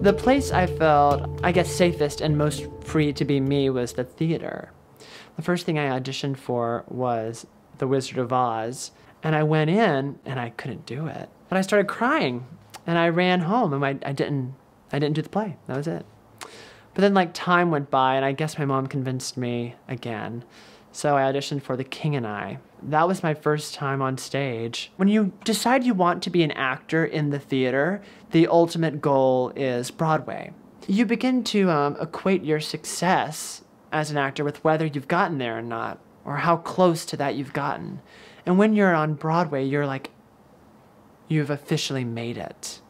The place I felt, I guess, safest and most free to be me was the theater. The first thing I auditioned for was The Wizard of Oz, and I went in and I couldn't do it. And I started crying, and I ran home, and I didn't do the play. That was it. But then, like, time went by, and I guess my mom convinced me again. So I auditioned for The King and I. That was my first time on stage. When you decide you want to be an actor in the theater, the ultimate goal is Broadway. You begin to equate your success as an actor with whether you've gotten there or not, or how close to that you've gotten. And when you're on Broadway, you're like, you've officially made it.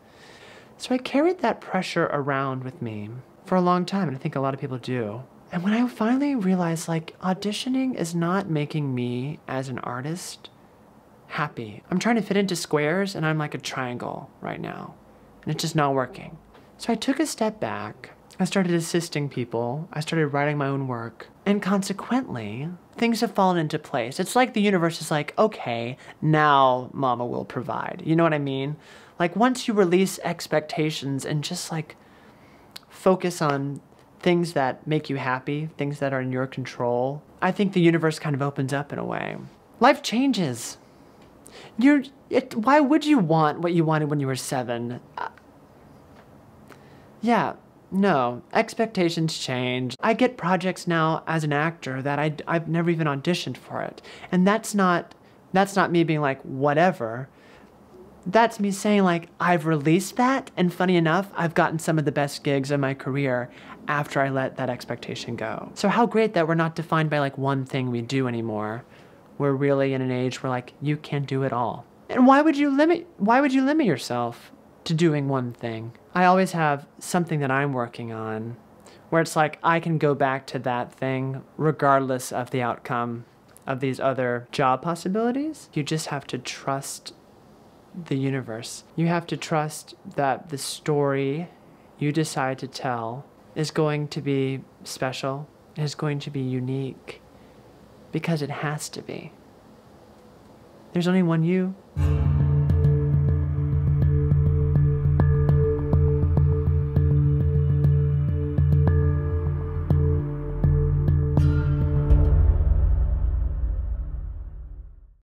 So I carried that pressure around with me for a long time, and I think a lot of people do. And when I finally realized, like, auditioning is not making me as an artist happy. I'm trying to fit into squares, and I'm like a triangle right now, and it's just not working. So I took a step back. I started assisting people. I started writing my own work. And consequently, things have fallen into place. It's like the universe is like, okay, now mama will provide. You know what I mean? Like, once you release expectations and just, like, focus on things that make you happy, things that are in your control, I think the universe kind of opens up in a way. Life changes. Why would you want what you wanted when you were 7? Yeah, no, expectations change. I get projects now as an actor that I've never even auditioned for it. And that's not me being like, whatever. That's me saying, like, I've released that, and funny enough, I've gotten some of the best gigs in my career after I let that expectation go. So how great that we're not defined by, like, one thing we do anymore. We're really in an age where, like, you can do it all. And why would you limit yourself to doing one thing? I always have something that I'm working on where it's like, I can go back to that thing regardless of the outcome of these other job possibilities. You just have to trust the universe. You have to trust that the story you decide to tell is going to be special, is going to be unique, because it has to be. There's only one you.